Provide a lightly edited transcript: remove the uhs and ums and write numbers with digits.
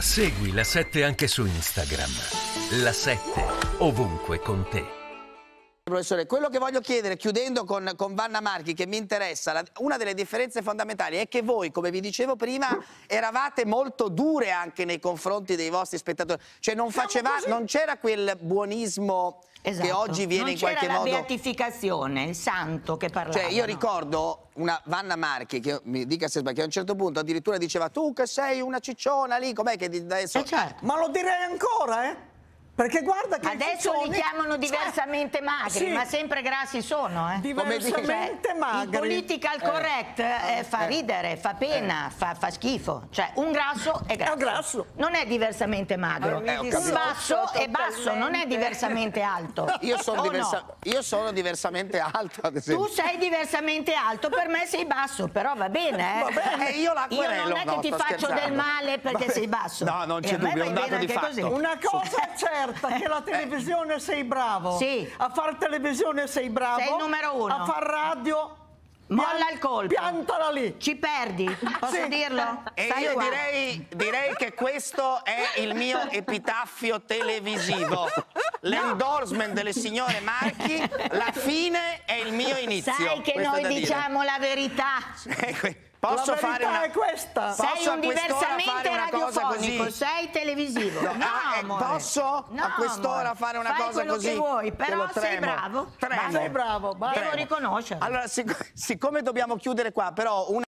Segui La 7 anche su Instagram. La 7, ovunque con te. Professore, quello che voglio chiedere, chiudendo con Wanna Marchi, che mi interessa, una delle differenze fondamentali è che voi, come vi dicevo prima, eravate molto dure anche nei confronti dei vostri spettatori, cioè non c'era quel buonismo, esatto, che oggi viene in qualche modo... Non c'era la beatificazione, il santo che parlava. Cioè io ricordo una Wanna Marchi, che mi dica se sbaglio, che a un certo punto addirittura diceva: tu che sei una cicciona lì, com'è che adesso... certo. Ma lo direi ancora, eh? Perché guarda che adesso li chiamano diversamente, cioè, magri, sì, ma sempre grassi sono, eh? Diversamente magri. Il political correct fa ridere, fa pena, fa schifo. Cioè un grasso è grasso. È grasso. Non è diversamente magro. Un basso è basso, non è diversamente alto. Io sono diversamente alto, ad esempio. Tu sei diversamente alto, per me sei basso, però va bene, eh? Va bene, io non è che ti faccio del male perché sei basso. No, non c'è dubbio, è un dato di fatto. Una cosa c'è, che la televisione sei bravo, sì, a far televisione sei bravo, sei il numero uno, a far radio molla il colpo, piantala lì, ci perdi, posso dirlo? E io direi che questo è il mio epitaffio televisivo, l'endorsement delle signore Marchi: la fine è il mio inizio. Sai che questo noi diciamo la verità. Posso fare una... è questa. Sei un diversamente radiofonico, sei televisivo. No, posso a quest'ora fare una cosa così? Fai quello che vuoi, però sei bravo. Sei bravo, devo riconoscere. Allora, siccome dobbiamo chiudere qua, però una